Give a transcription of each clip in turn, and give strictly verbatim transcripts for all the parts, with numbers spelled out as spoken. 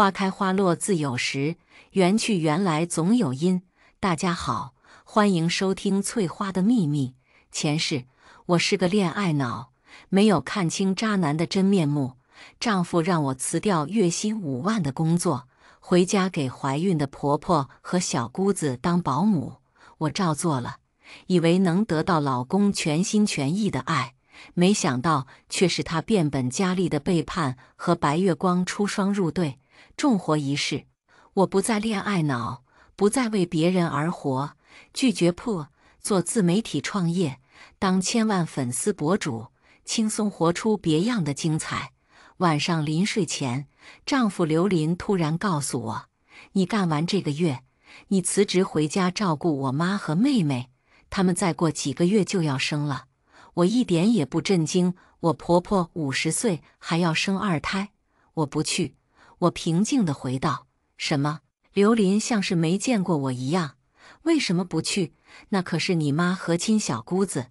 花开花落自有时，缘去缘来总有因。大家好，欢迎收听《翠花的秘密》。前世我是个恋爱脑，没有看清渣男的真面目。丈夫让我辞掉月薪五万的工作，回家给怀孕的婆婆和小姑子当保姆。我照做了，以为能得到老公全心全意的爱。没想到却是他变本加厉的背叛和白月光出双入对，重活一世。我不再恋爱脑，不再为别人而活，拒绝破，做自媒体创业，当千万粉丝博主，轻松活出别样的精彩。晚上临睡前，丈夫刘林突然告诉我，你干完这个月，你辞职回家照顾我妈和妹妹，他们再过几个月就要生了。我一点也不震惊，我婆婆五十岁还要生二胎，我不去。我平静地回道：“什么？”刘林像是没见过我一样，为什么不去？那可是你妈和亲小姑子，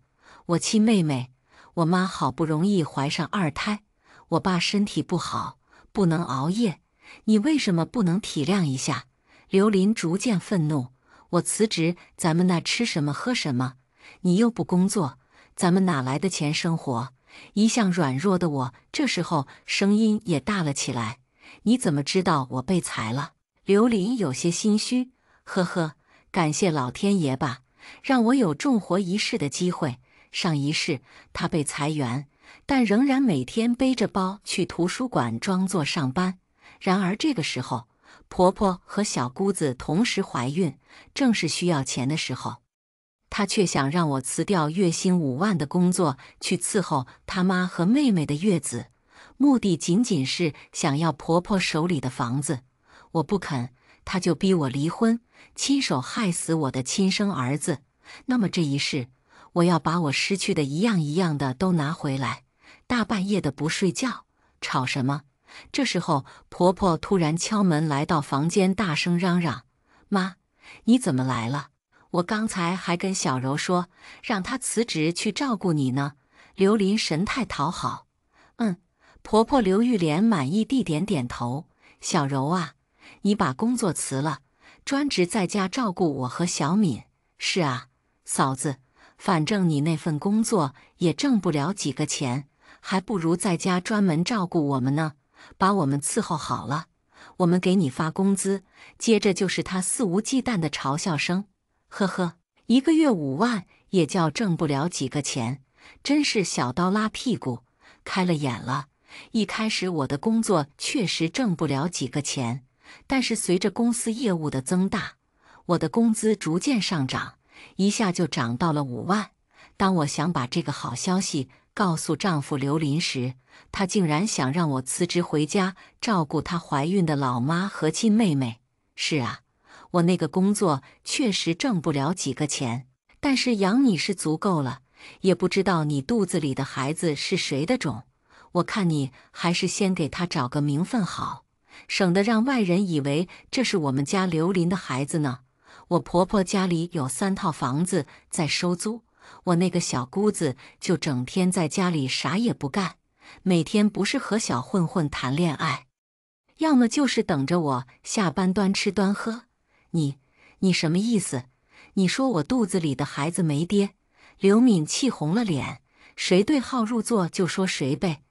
我亲妹妹。我妈好不容易怀上二胎，我爸身体不好，不能熬夜，你为什么不能体谅一下？刘林逐渐愤怒，我辞职，咱们那吃什么喝什么？你又不工作。咱们哪来的钱生活？一向软弱的我，这时候声音也大了起来。你怎么知道我被裁了？刘林有些心虚，呵呵，感谢老天爷吧，让我有重活一世的机会。上一世他被裁员，但仍然每天背着包去图书馆装作上班。然而这个时候，婆婆和小姑子同时怀孕，正是需要钱的时候。他却想让我辞掉月薪五万的工作，去伺候他妈和妹妹的月子，目的仅仅是想要婆婆手里的房子。我不肯，他就逼我离婚，亲手害死我的亲生儿子。那么这一世，我要把我失去的一样一样的都拿回来。大半夜的不睡觉，吵什么？这时候，婆婆突然敲门来到房间，大声嚷嚷：“妈，你怎么来了？我刚才还跟小柔说，让她辞职去照顾你呢。”刘林神态讨好，嗯，婆婆刘玉莲满意地点点头。小柔啊，你把工作辞了，专职在家照顾我和小敏。是啊，嫂子，反正你那份工作也挣不了几个钱，还不如在家专门照顾我们呢，把我们伺候好了，我们给你发工资。接着就是她肆无忌惮的嘲笑声。呵呵，一个月五万也叫挣不了几个钱，真是小刀拉屁股，开了眼了。一开始我的工作确实挣不了几个钱，但是随着公司业务的增大，我的工资逐渐上涨，一下就涨到了五万。当我想把这个好消息告诉丈夫刘林时，他竟然想让我辞职回家照顾她怀孕的老妈和亲妹妹。是啊，我那个工作确实挣不了几个钱，但是养你是足够了，也不知道你肚子里的孩子是谁的种，我看你还是先给他找个名分好，省得让外人以为这是我们家刘林的孩子呢。我婆婆家里有三套房子在收租，我那个小姑子就整天在家里啥也不干，每天不是和小混混谈恋爱，要么就是等着我下班端吃端喝。你你什么意思？你说我肚子里的孩子没爹？刘敏气红了脸，谁对号入座就说谁呗。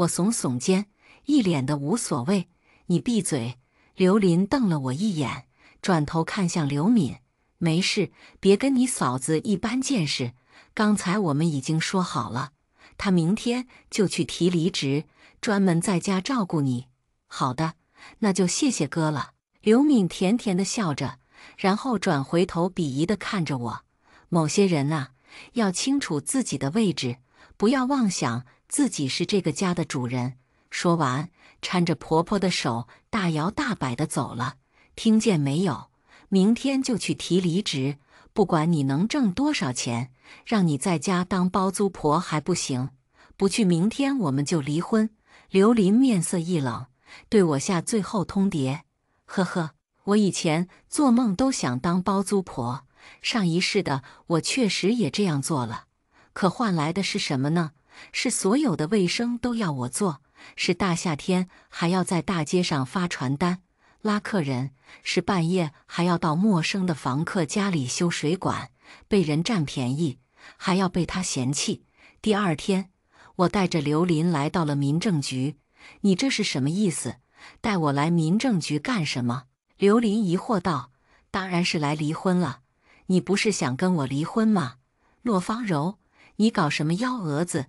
我耸耸肩，一脸的无所谓。你闭嘴！刘林瞪了我一眼，转头看向刘敏，没事，别跟你嫂子一般见识。刚才我们已经说好了，她明天就去提离职，专门在家照顾你。好的，那就谢谢哥了。刘敏甜甜地笑着，然后转回头鄙夷地看着我。某些人啊，要清楚自己的位置，不要妄想自己是这个家的主人。说完，搀着婆婆的手大摇大摆地走了。听见没有？明天就去提离职，不管你能挣多少钱，让你在家当包租婆还不行？不去，明天我们就离婚。刘林面色一冷，对我下最后通牒。呵呵，我以前做梦都想当包租婆，上一世的我确实也这样做了，可换来的是什么呢？是所有的卫生都要我做，是大夏天还要在大街上发传单，拉客人，是半夜还要到陌生的房客家里修水管，被人占便宜，还要被他嫌弃。第二天，我带着刘林来到了民政局。你这是什么意思？带我来民政局干什么？刘林疑惑道：“当然是来离婚了。你不是想跟我离婚吗？骆芳柔，你搞什么幺蛾子？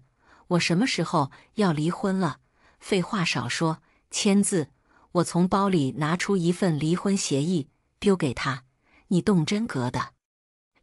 我什么时候要离婚了？废话少说，签字。”我从包里拿出一份离婚协议，丢给他。你动真格的？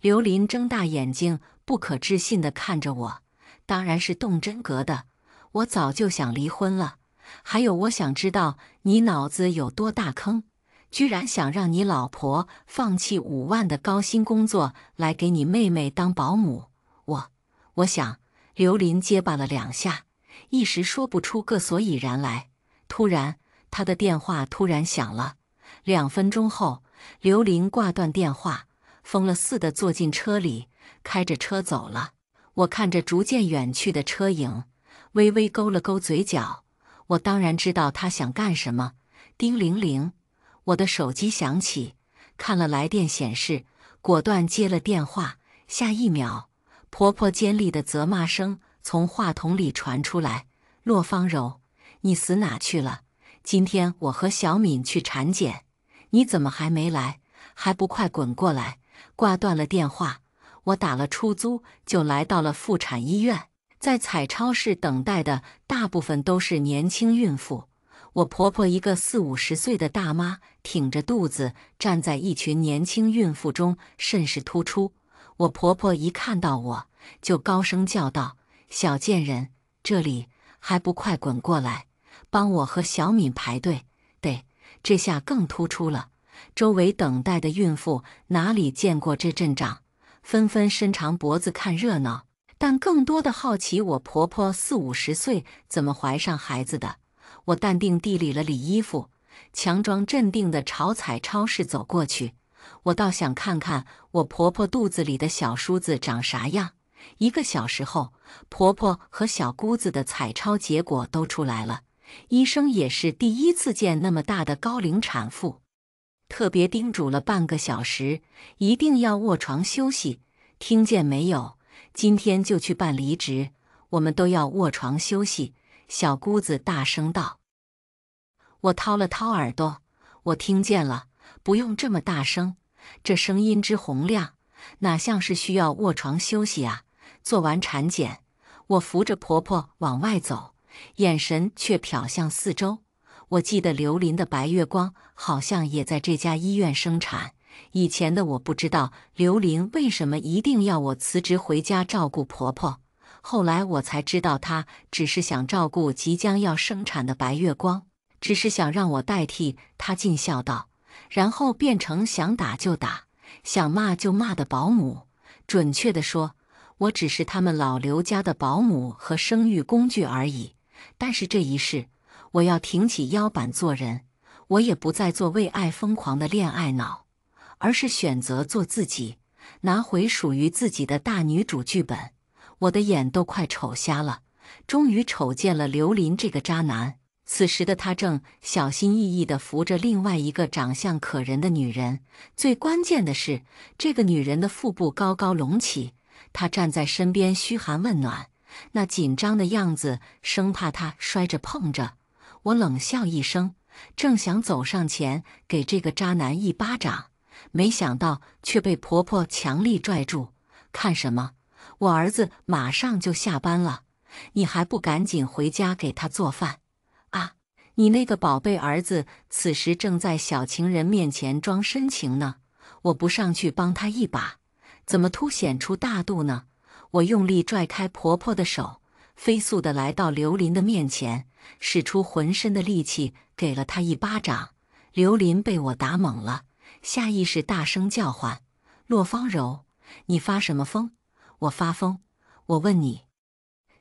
刘林睁大眼睛，不可置信地看着我。当然是动真格的，我早就想离婚了。还有，我想知道你脑子有多大坑，居然想让你老婆放弃五万的高薪工作来给你妹妹当保姆。我，我想，刘林结巴了两下，一时说不出个所以然来。突然，他的电话突然响了，两分钟后，刘林挂断电话，疯了似的坐进车里，开着车走了。我看着逐渐远去的车影，微微勾了勾嘴角。我当然知道他想干什么。叮铃铃，我的手机响起，看了来电显示，果断接了电话。下一秒，婆婆尖利的责骂声从话筒里传出来：“骆芳柔，你死哪去了？今天我和小敏去产检，你怎么还没来？还不快滚过来！”挂断了电话，我打了出租就来到了妇产医院。在彩超市等待的大部分都是年轻孕妇，我婆婆一个四五十岁的大妈，挺着肚子站在一群年轻孕妇中，甚是突出。我婆婆一看到我，就高声叫道：“小贱人，这里，还不快滚过来！帮我和小敏排队。”对，这下更突出了。周围等待的孕妇哪里见过这阵仗，纷纷伸长脖子看热闹，但更多的好奇我婆婆四五十岁怎么怀上孩子的。我淡定地理了理衣服，强装镇定地朝彩超市走过去。我倒想看看我婆婆肚子里的小叔子长啥样。一个小时后，婆婆和小姑子的彩超结果都出来了。医生也是第一次见那么大的高龄产妇，特别叮嘱了半个小时，一定要卧床休息。听见没有？今天就去办离职，我们都要卧床休息。小姑子大声道。我掏了掏耳朵，我听见了，不用这么大声，这声音之洪亮，哪像是需要卧床休息啊？做完产检，我扶着婆婆往外走。眼神却瞟向四周。我记得刘林的白月光好像也在这家医院生产。以前的我不知道刘林为什么一定要我辞职回家照顾婆婆，后来我才知道他只是想照顾即将要生产的白月光，只是想让我代替他尽孝道，然后变成想打就打，想骂就骂的保姆。准确地说，我只是他们老刘家的保姆和生育工具而已。但是这一世，我要挺起腰板做人。我也不再做为爱疯狂的恋爱脑，而是选择做自己，拿回属于自己的大女主剧本。我的眼都快瞅瞎了，终于瞅见了刘林这个渣男。此时的他正小心翼翼地扶着另外一个长相可人的女人，最关键的是，这个女人的腹部高高隆起，他站在身边嘘寒问暖。那紧张的样子，生怕他摔着碰着。我冷笑一声，正想走上前给这个渣男一巴掌，没想到却被婆婆强力拽住。看什么？我儿子马上就下班了，你还不赶紧回家给他做饭啊！你那个宝贝儿子此时正在小情人面前装深情呢，我不上去帮他一把，怎么凸显出大度呢？我用力拽开婆婆的手，飞速地来到刘林的面前，使出浑身的力气给了他一巴掌。刘林被我打懵了，下意识大声叫唤：“骆芳柔，你发什么疯？”“我发疯？我问你，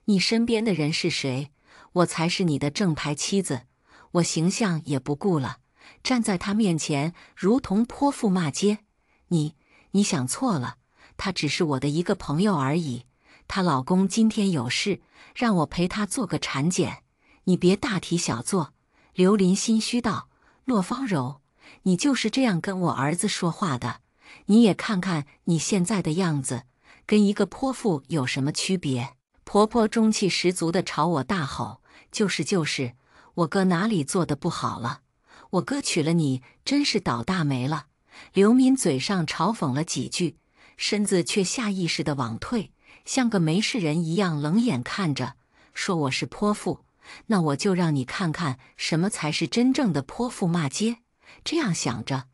你身边的人是谁？我才是你的正牌妻子。”我形象也不顾了，站在他面前如同泼妇骂街。你你想错了，她只是我的一个朋友而已，她老公今天有事，让我陪她做个产检。你别大题小做。”刘林心虚道。“骆芳柔，你就是这样跟我儿子说话的。你也看看你现在的样子，跟一个泼妇有什么区别？”婆婆中气十足地朝我大吼：“就是就是，我哥哪里做的不好了？我哥娶了你，真是倒大霉了！”刘敏嘴上嘲讽了几句，身子却下意识地往退，像个没事人一样冷眼看着，说我是泼妇。那我就让你看看什么才是真正的泼妇骂街。这样想着，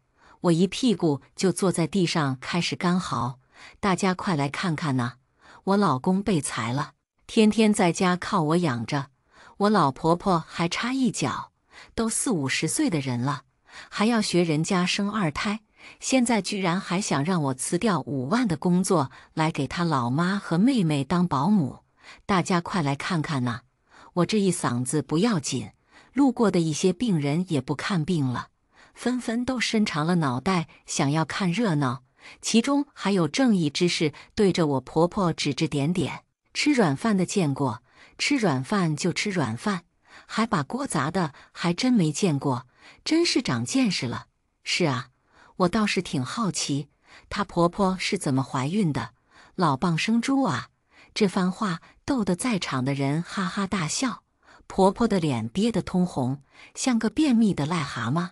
我一屁股就坐在地上开始干嚎。大家快来看看呐、啊，我老公被裁了，天天在家靠我养着，我老婆婆还差一脚，都四五十岁的人了，还要学人家生二胎。现在居然还想让我辞掉五万的工作来给她老妈和妹妹当保姆。大家快来看看呐、啊，我这一嗓子不要紧，路过的一些病人也不看病了，纷纷都伸长了脑袋想要看热闹，其中还有正义之士对着我婆婆指指点点。吃软饭的见过，吃软饭就吃软饭，还把锅砸的还真没见过，真是长见识了。是啊，我倒是挺好奇，她婆婆是怎么怀孕的？老蚌生珠啊！这番话逗得在场的人哈哈大笑，婆婆的脸憋得通红，像个便秘的癞蛤蟆。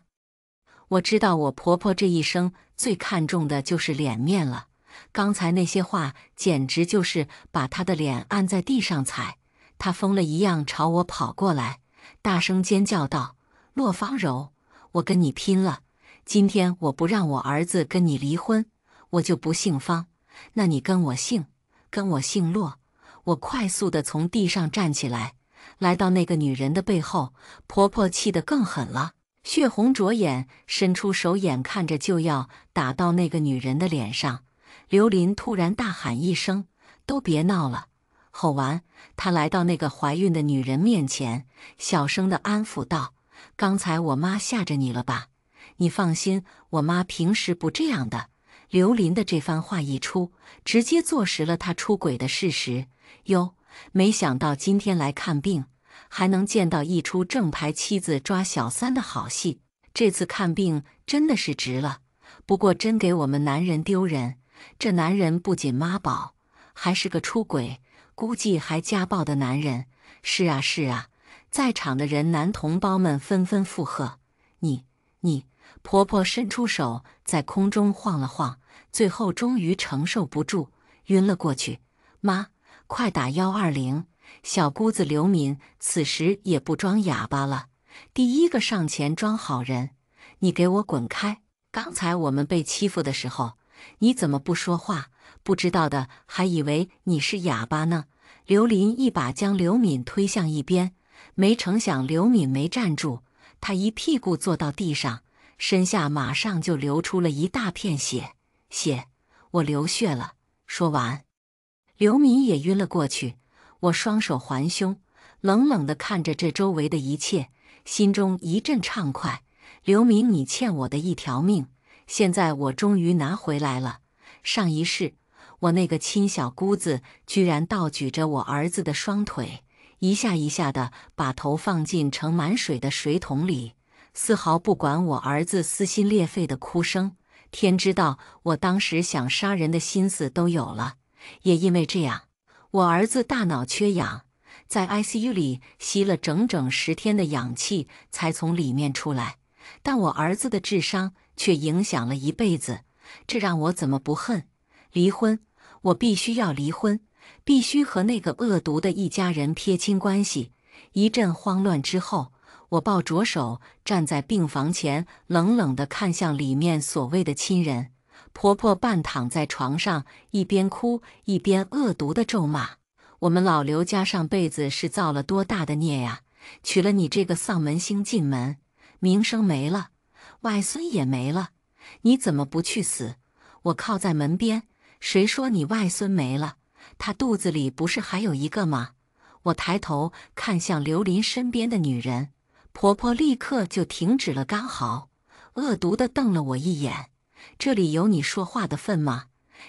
我知道我婆婆这一生最看重的就是脸面了，刚才那些话简直就是把她的脸按在地上踩。她疯了一样朝我跑过来，大声尖叫道：“骆芳柔，我跟你拼了！今天我不让我儿子跟你离婚，我就不姓方，那你跟我姓。”跟我姓骆。我快速地从地上站起来，来到那个女人的背后。婆婆气得更狠了，血红着眼，伸出手眼看着就要打到那个女人的脸上。刘林突然大喊一声：“都别闹了！”吼完，她来到那个怀孕的女人面前，小声地安抚道：“刚才我妈吓着你了吧？你放心，我妈平时不这样的。”刘林的这番话一出，直接坐实了他出轨的事实。哟，没想到今天来看病，还能见到一出正牌妻子抓小三的好戏。这次看病真的是值了，不过真给我们男人丢人。这男人不仅妈宝，还是个出轨，估计还家暴的男人。是啊是啊，在场的人男同胞们纷纷附和。你你。婆婆伸出手在空中晃了晃，最后终于承受不住，晕了过去。“妈，快打一二零！”小姑子刘敏此时也不装哑巴了，第一个上前装好人：“你给我滚开！刚才我们被欺负的时候，你怎么不说话？不知道的还以为你是哑巴呢！”刘林一把将刘敏推向一边，没成想刘敏没站住，她一屁股坐到地上，身下马上就流出了一大片血。“血，我流血了！”说完，刘敏也晕了过去。我双手环胸，冷冷地看着这周围的一切，心中一阵畅快。刘敏，你欠我的一条命，现在我终于拿回来了。上一世，我那个亲小姑子居然倒举着我儿子的双腿，一下一下地把头放进盛满水的水桶里，丝毫不管我儿子撕心裂肺的哭声。天知道，我当时想杀人的心思都有了。也因为这样，我儿子大脑缺氧，在 I C U 里吸了整整十天的氧气才从里面出来，但我儿子的智商却影响了一辈子。这让我怎么不恨？离婚，我必须要离婚，必须和那个恶毒的一家人撇清关系。一阵慌乱之后，我抱着手站在病房前，冷冷地看向里面所谓的亲人。婆婆半躺在床上，一边哭一边恶毒地咒骂：“我们老刘家上辈子是造了多大的孽呀！娶了你这个丧门星进门，名声没了，外孙也没了，你怎么不去死？”我靠在门边：“谁说你外孙没了？他肚子里不是还有一个吗？”我抬头看向刘林身边的女人，婆婆立刻就停止了干嚎，恶毒地瞪了我一眼：“这里有你说话的份吗？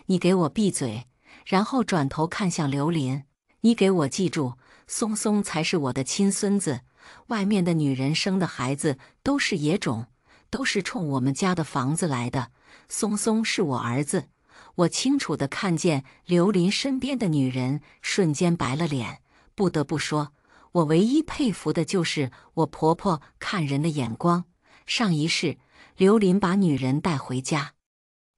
你给我闭嘴！”然后转头看向刘林：“你给我记住，松松才是我的亲孙子，外面的女人生的孩子都是野种，都是冲我们家的房子来的。松松是我儿子，我清楚地看见刘林身边的女人瞬间白了脸。不得不说，我唯一佩服的就是我婆婆看人的眼光。上一世，刘林把女人带回家，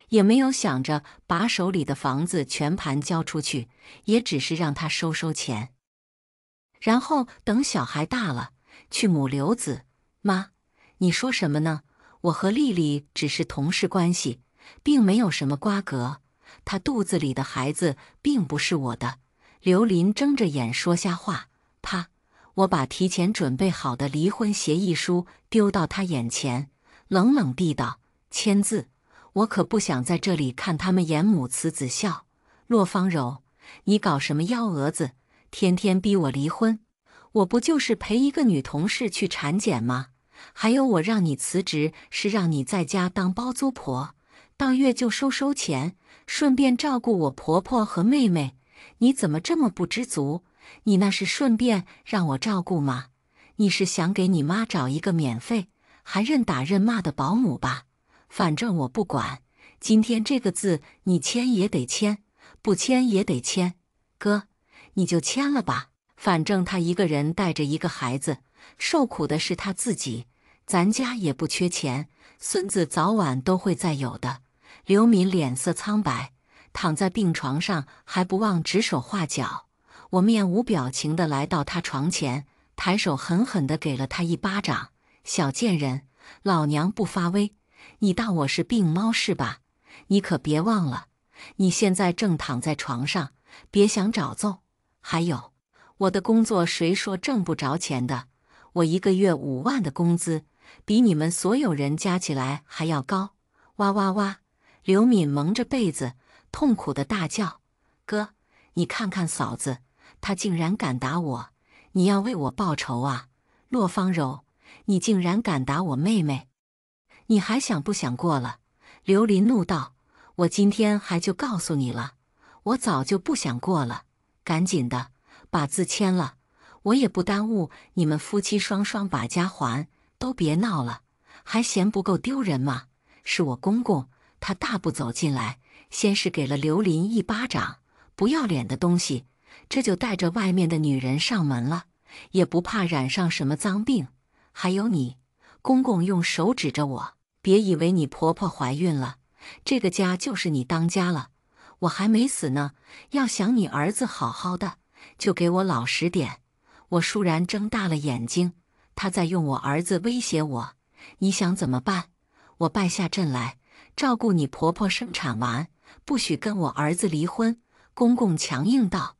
也没有想着把手里的房子全盘交出去，也只是让她收收钱。然后等小孩大了，去母留子。妈，你说什么呢？我和丽丽只是同事关系，并没有什么瓜葛。她肚子里的孩子并不是我的。刘林睁着眼说瞎话。啪！我把提前准备好的离婚协议书丢到他眼前，冷冷地道：“签字。”我可不想在这里看他们演母慈子孝。骆芳柔，你搞什么幺蛾子？天天逼我离婚，我不就是陪一个女同事去产检吗？还有我让你辞职是让你在家当包租婆，到月就收收钱，顺便照顾我婆婆和妹妹。你怎么这么不知足？你那是顺便让我照顾吗？你是想给你妈找一个免费还认打认骂的保姆吧？反正我不管，今天这个字你签也得签，不签也得签。哥，你就签了吧，反正他一个人带着一个孩子，受苦的是他自己。咱家也不缺钱，孙子早晚都会再有的。刘敏脸色苍白，躺在病床上还不忘指手画脚。我面无表情地来到他床前，抬手狠狠地给了他一巴掌。小贱人，老娘不发威，你当我是病猫是吧？你可别忘了，你现在正躺在床上，别想找揍。还有，我的工作谁说挣不着钱的？我一个月五万的工资，比你们所有人加起来还要高。哇哇哇！刘敏蒙着被子，痛苦地大叫：“哥，你看看嫂子！”他竟然敢打我，你要为我报仇啊！骆芳柔，你竟然敢打我妹妹，你还想不想过了？刘林怒道：“我今天还就告诉你了，我早就不想过了。赶紧的，把字签了，我也不耽误你们夫妻双双把家还。都别闹了，还嫌不够丢人吗？”是我公公，他大步走进来，先是给了刘林一巴掌，不要脸的东西！这就带着外面的女人上门了，也不怕染上什么脏病。还有你，公公用手指着我，别以为你婆婆怀孕了，这个家就是你当家了。我还没死呢，要想你儿子好好的，就给我老实点。我倏然睁大了眼睛，他在用我儿子威胁我。你想怎么办？我败下阵来，照顾你婆婆生产完，不许跟我儿子离婚。公公强硬道。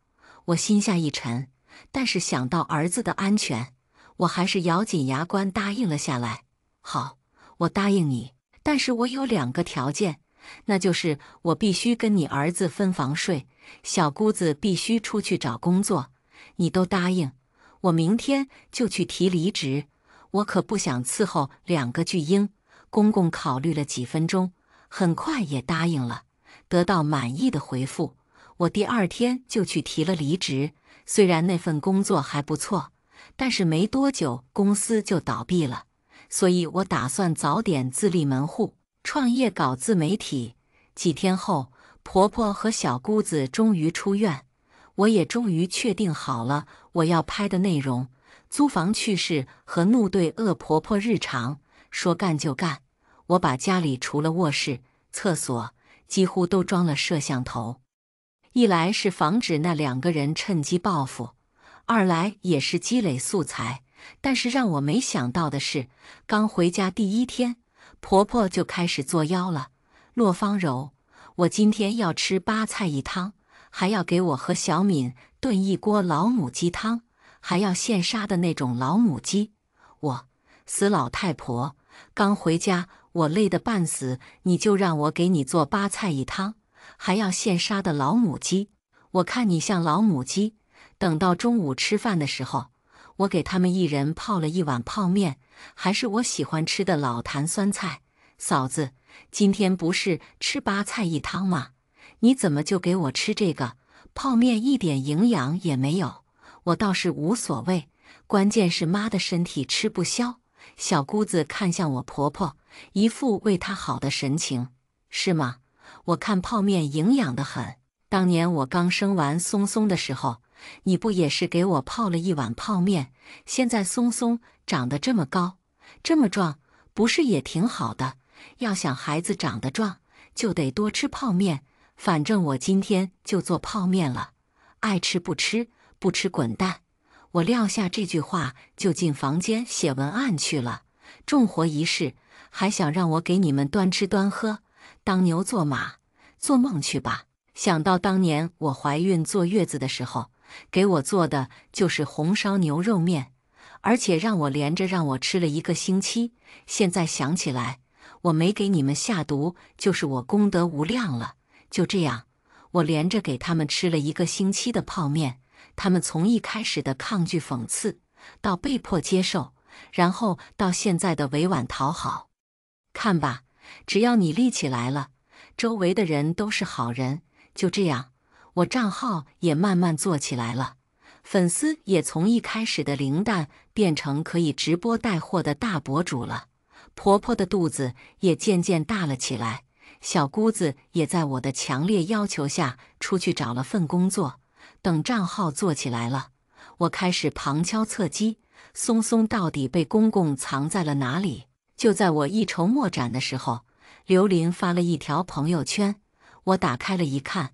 我心下一沉，但是想到儿子的安全，我还是咬紧牙关答应了下来。好，我答应你，但是我有两个条件，那就是我必须跟你儿子分房睡，小姑子必须出去找工作。你都答应，我明天就去提离职。我可不想伺候两个巨婴。公公考虑了几分钟，很快也答应了。得到满意的回复，我第二天就去提了离职。虽然那份工作还不错，但是没多久公司就倒闭了，所以我打算早点自立门户，创业搞自媒体。几天后，婆婆和小姑子终于出院，我也终于确定好了我要拍的内容：租房趣事和怒对恶婆婆日常。说干就干，我把家里除了卧室、厕所几乎都装了摄像头。一来是防止那两个人趁机报复，二来也是积累素材。但是让我没想到的是，刚回家第一天，婆婆就开始作妖了。骆芳柔，我今天要吃八菜一汤，还要给我和小敏炖一锅老母鸡汤，还要现杀的那种老母鸡。我，死老太婆，刚回家我累得半死，你就让我给你做八菜一汤还要现杀的老母鸡，我看你像老母鸡。等到中午吃饭的时候，我给他们一人泡了一碗泡面，还是我喜欢吃的老坛酸菜。嫂子，今天不是吃八菜一汤吗？你怎么就给我吃这个？泡面一点营养也没有。我倒是无所谓，关键是妈的身体吃不消。小姑子看向我婆婆，一副为他好的神情。是吗？我看泡面营养得很。当年我刚生完松松的时候，你不也是给我泡了一碗泡面？现在松松长得这么高，这么壮，不是也挺好的？要想孩子长得壮，就得多吃泡面。反正我今天就做泡面了，爱吃不吃，不吃滚蛋。我撂下这句话就进房间写文案去了。重活一世，还想让我给你们端吃端喝，当牛做马，做梦去吧！想到当年我怀孕坐月子的时候，给我做的就是红烧牛肉面，而且让我连着让我吃了一个星期。现在想起来，我没给你们下毒，就是我功德无量了。就这样，我连着给他们吃了一个星期的泡面，他们从一开始的抗拒讽刺，到被迫接受，然后到现在的委婉讨好。看吧，只要你立起来了，周围的人都是好人。就这样，我账号也慢慢做起来了，粉丝也从一开始的零蛋变成可以直播带货的大博主了。婆婆的肚子也渐渐大了起来，小姑子也在我的强烈要求下出去找了份工作。等账号做起来了，我开始旁敲侧击，松松到底被公公藏在了哪里？就在我一筹莫展的时候，刘琳发了一条朋友圈，我打开了一看，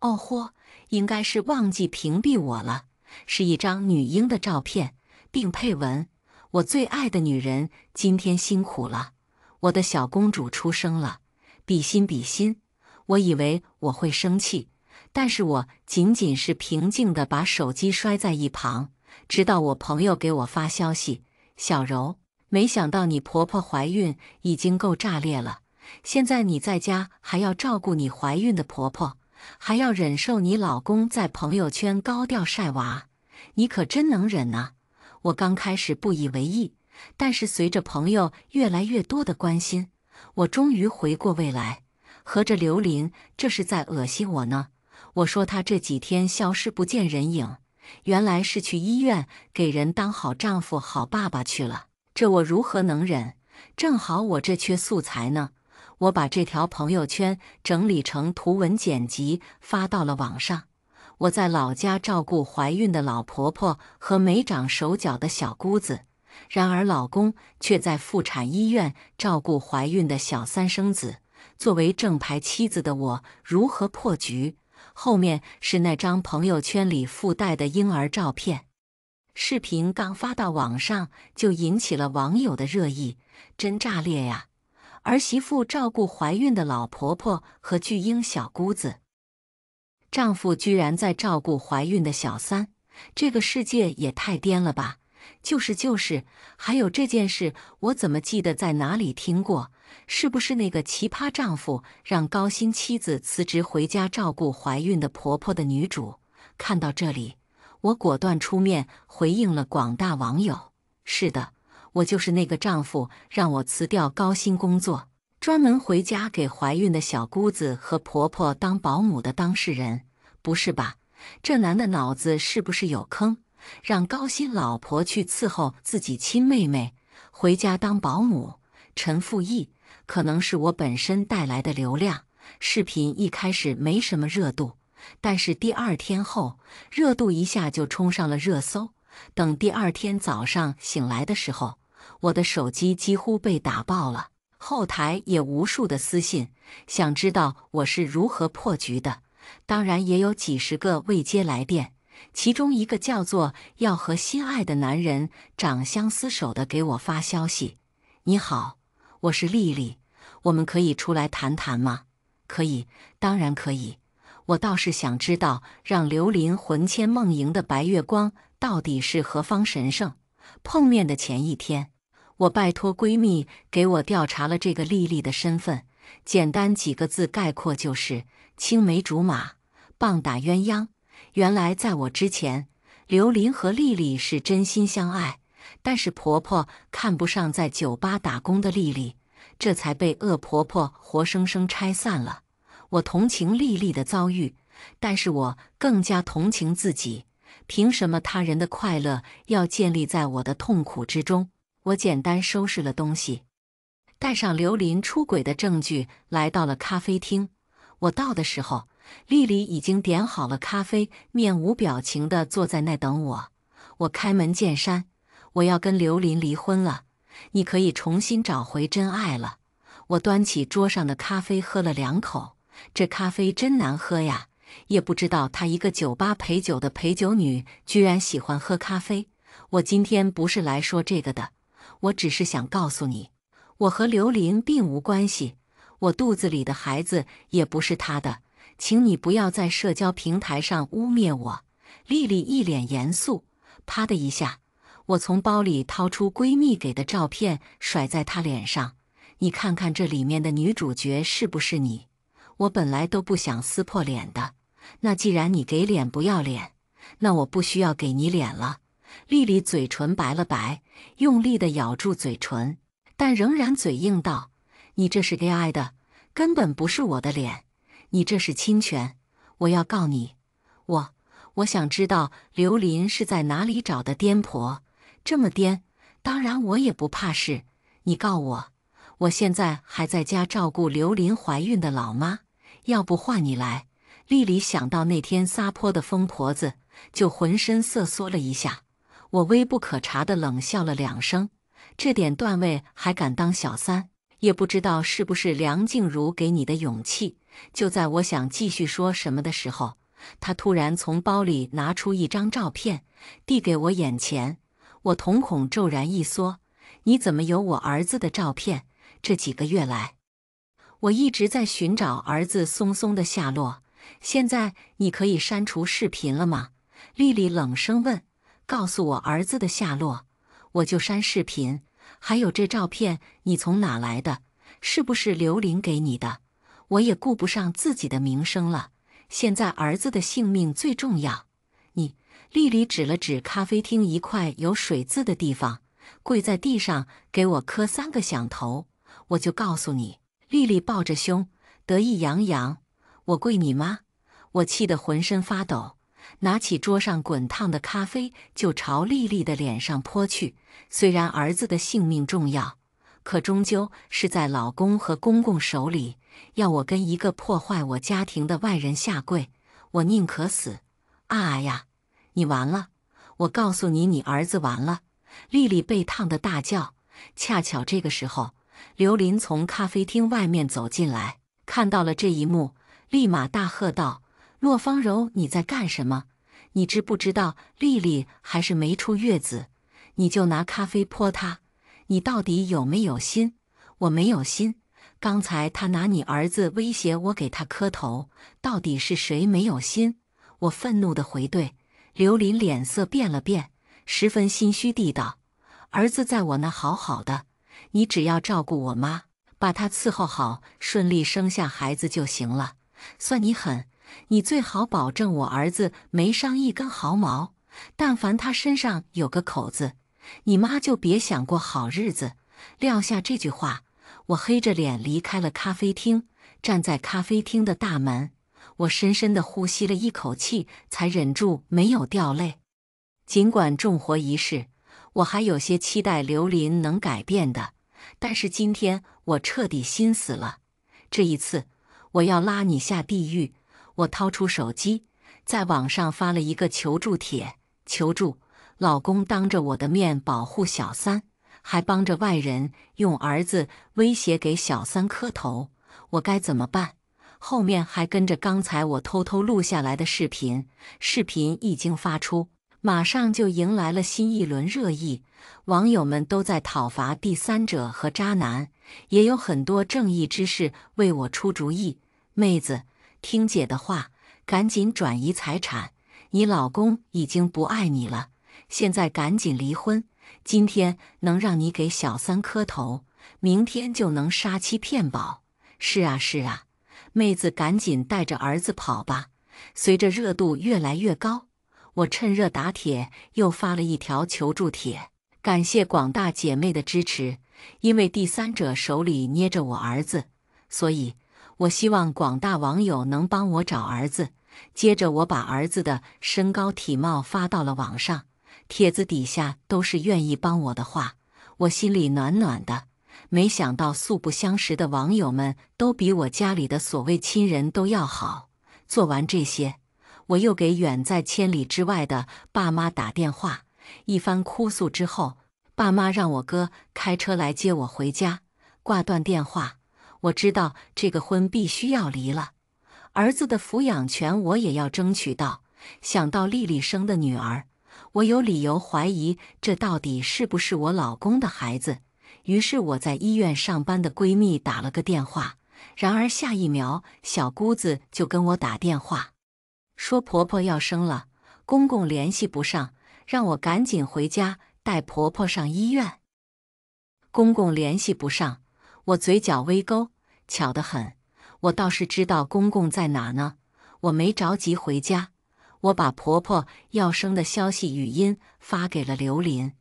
哦豁，应该是忘记屏蔽我了。是一张女婴的照片，并配文：我最爱的女人，今天辛苦了，我的小公主出生了，比心比心。我以为我会生气，但是我仅仅是平静地把手机摔在一旁，直到我朋友给我发消息：小柔，没想到你婆婆怀孕已经够炸裂了，现在你在家还要照顾你怀孕的婆婆，还要忍受你老公在朋友圈高调晒娃，你可真能忍啊！我刚开始不以为意，但是随着朋友越来越多的关心，我终于回过味来，合着刘琳这是在恶心我呢。我说她这几天消失不见人影，原来是去医院给人当好丈夫好爸爸去了，这我如何能忍？正好我这缺素材呢，我把这条朋友圈整理成图文剪辑发到了网上。我在老家照顾怀孕的老婆婆和没长手脚的小姑子，然而老公却在妇产医院照顾怀孕的小三生子。作为正牌妻子的我如何破局？后面是那张朋友圈里附带的婴儿照片。视频刚发到网上就引起了网友的热议，真炸裂呀！儿媳妇照顾怀孕的老婆婆和巨婴小姑子，丈夫居然在照顾怀孕的小三，这个世界也太颠了吧！就是就是，还有这件事，我怎么记得在哪里听过？是不是那个奇葩丈夫让高薪妻子辞职回家照顾怀孕的婆婆的女主？看到这里，我果断出面回应了广大网友：是的，我就是那个丈夫让我辞掉高薪工作，专门回家给怀孕的小姑子和婆婆当保姆的当事人。不是吧？这男的脑子是不是有坑？让高薪老婆去伺候自己亲妹妹，回家当保姆。陈复义，可能是我本身带来的流量，视频一开始没什么热度，但是第二天后，热度一下就冲上了热搜。等第二天早上醒来的时候，我的手机几乎被打爆了，后台也无数的私信，想知道我是如何破局的。当然也有几十个未接来电，其中一个叫做要和心爱的男人长相厮守的给我发消息：你好，我是丽丽，我们可以出来谈谈吗？可以，当然可以。我倒是想知道让刘琳魂牵梦萦的白月光到底是何方神圣。碰面的前一天，我拜托闺蜜给我调查了这个丽丽的身份，简单几个字概括就是青梅竹马，棒打鸳鸯。原来在我之前，刘琳和丽丽是真心相爱，但是婆婆看不上在酒吧打工的丽丽，这才被恶婆婆活生生拆散了。我同情丽丽的遭遇，但是我更加同情自己，凭什么他人的快乐要建立在我的痛苦之中？我简单收拾了东西，带上刘琳出轨的证据，来到了咖啡厅。我到的时候，丽丽已经点好了咖啡，面无表情地坐在那等我。我开门见山：“我要跟刘琳离婚了，你可以重新找回真爱了。”我端起桌上的咖啡喝了两口，这咖啡真难喝呀！也不知道她一个酒吧陪酒的陪酒女，居然喜欢喝咖啡。我今天不是来说这个的，我只是想告诉你，我和刘琳并无关系，我肚子里的孩子也不是她的，请你不要在社交平台上污蔑我。丽丽一脸严肃，啪的一下，我从包里掏出闺蜜给的照片甩在她脸上，你看看这里面的女主角是不是你？我本来都不想撕破脸的，那既然你给脸不要脸，那我不需要给你脸了。丽丽嘴唇白了白，用力地咬住嘴唇，但仍然嘴硬道：“你这是 A I 的，根本不是我的脸，你这是侵权，我要告你。”我我想知道刘琳是在哪里找的颠婆，这么颠，当然我也不怕事。你告我，我现在还在家照顾刘琳怀孕的老妈，要不换你来。丽丽想到那天撒泼的疯婆子，就浑身瑟缩了一下。我微不可察地冷笑了两声，这点段位还敢当小三，也不知道是不是梁静茹给你的勇气。就在我想继续说什么的时候，她突然从包里拿出一张照片，递给我眼前。我瞳孔骤然一缩，你怎么有我儿子的照片？这几个月来，我一直在寻找儿子松松的下落。现在你可以删除视频了吗？丽丽冷声问。告诉我儿子的下落，我就删视频。还有这照片，你从哪来的？是不是刘琳给你的？我也顾不上自己的名声了，现在儿子的性命最重要。你，丽丽指了指咖啡厅一块有水渍的地方，跪在地上给我磕三个响头，我就告诉你。丽丽抱着胸，得意洋洋。我跪你妈！我气得浑身发抖，拿起桌上滚烫的咖啡就朝丽丽的脸上泼去。虽然儿子的性命重要，可终究是在老公和公公手里，要我跟一个破坏我家庭的外人下跪，我宁可死。啊呀，你完了！我告诉你，你儿子完了！丽丽被烫得大叫。恰巧这个时候，刘琳从咖啡厅外面走进来，看到了这一幕，立马大喝道：“骆芳柔，你在干什么？你知不知道丽丽还是没出月子，你就拿咖啡泼她，你到底有没有心？”我没有心。刚才她拿你儿子威胁我给她磕头，到底是谁没有心？我愤怒地回怼。刘琳脸色变了变，十分心虚地道：“儿子在我那好好的，你只要照顾我妈，把她伺候好，顺利生下孩子就行了。算你狠，你最好保证我儿子没伤一根毫毛，但凡他身上有个口子，你妈就别想过好日子。”撂下这句话，我黑着脸离开了咖啡厅，站在咖啡厅的大门，我深深地呼吸了一口气，才忍住没有掉泪。尽管重活一世，我还有些期待刘琳能改变的，但是今天我彻底心死了。这一次我要拉你下地狱。我掏出手机，在网上发了一个求助帖，求助老公当着我的面保护小三，还帮着外人用儿子威胁给小三磕头，我该怎么办？后面还跟着刚才我偷偷录下来的视频。视频一经发出，马上就迎来了新一轮热议，网友们都在讨伐第三者和渣男，也有很多正义之士为我出主意。妹子，听姐的话，赶紧转移财产，你老公已经不爱你了，现在赶紧离婚，今天能让你给小三磕头，明天就能杀妻骗保。是啊是啊，妹子赶紧带着儿子跑吧。随着热度越来越高，我趁热打铁，又发了一条求助帖，感谢广大姐妹的支持。因为第三者手里捏着我儿子，所以我希望广大网友能帮我找儿子。接着我把儿子的身高体貌发到了网上，帖子底下都是愿意帮我的话，我心里暖暖的。没想到素不相识的网友们都比我家里的所谓亲人都要好。做完这些，我又给远在千里之外的爸妈打电话，一番哭诉之后，爸妈让我哥开车来接我回家。挂断电话，我知道这个婚必须要离了，儿子的抚养权我也要争取到。想到丽丽生的女儿，我有理由怀疑这到底是不是我老公的孩子。于是我在医院上班的闺蜜打了个电话，然而下一秒小姑子就跟我打电话，说婆婆要生了，公公联系不上，让我赶紧回家带婆婆上医院。公公联系不上，我嘴角微勾，巧得很，我倒是知道公公在哪呢，我没着急回家。我把婆婆要生的消息语音发给了刘林，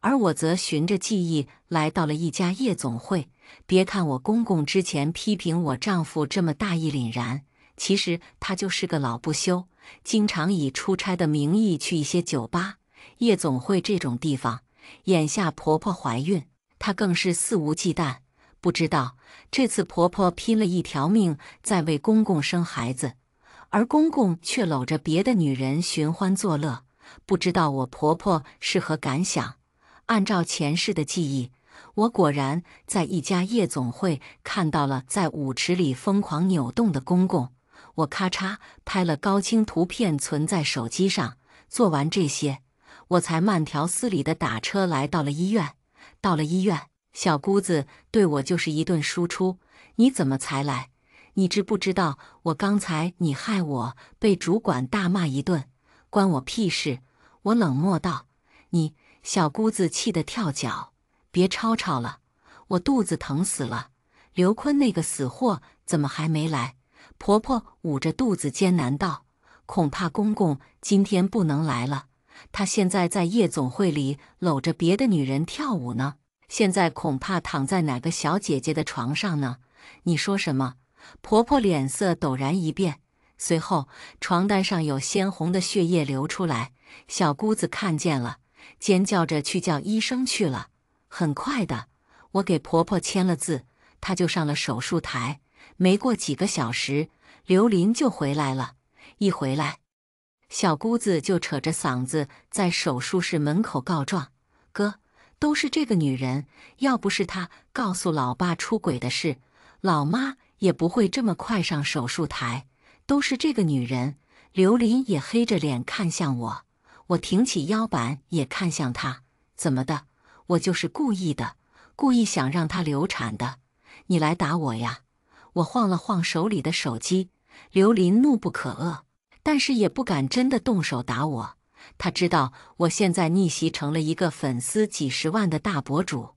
而我则循着记忆来到了一家夜总会。别看我公公之前批评我丈夫这么大义凛然，其实他就是个老不休，经常以出差的名义去一些酒吧、夜总会这种地方。眼下婆婆怀孕，他更是肆无忌惮。不知道这次婆婆拼了一条命在为公公生孩子，而公公却搂着别的女人寻欢作乐，不知道我婆婆是何感想。按照前世的记忆，我果然在一家夜总会看到了在舞池里疯狂扭动的公公，我咔嚓拍了高清图片存在手机上。做完这些，我才慢条斯理地打车来到了医院。到了医院，小姑子对我就是一顿输出，你怎么才来？你知不知道我刚才你害我被主管大骂一顿，关我屁事。我冷漠道。你小姑子气得跳脚，别吵吵了，我肚子疼死了，刘坤那个死货怎么还没来？婆婆捂着肚子艰难道，恐怕公公今天不能来了，他现在在夜总会里搂着别的女人跳舞呢，现在恐怕躺在哪个小姐姐的床上呢。你说什么？婆婆脸色陡然一变，随后床单上有鲜红的血液流出来。小姑子看见了，尖叫着去叫医生去了。很快的，我给婆婆签了字，她就上了手术台。没过几个小时，刘林就回来了。一回来，小姑子就扯着嗓子在手术室门口告状，哥，都是这个女人，要不是她告诉老爸出轨的事，老妈也不会这么快上手术台，都是这个女人。刘林也黑着脸看向我，我挺起腰板也看向他，怎么的？我就是故意的，故意想让她流产的，你来打我呀。我晃了晃手里的手机。刘林怒不可遏，但是也不敢真的动手打我，他知道我现在逆袭成了一个粉丝几十万的大博主。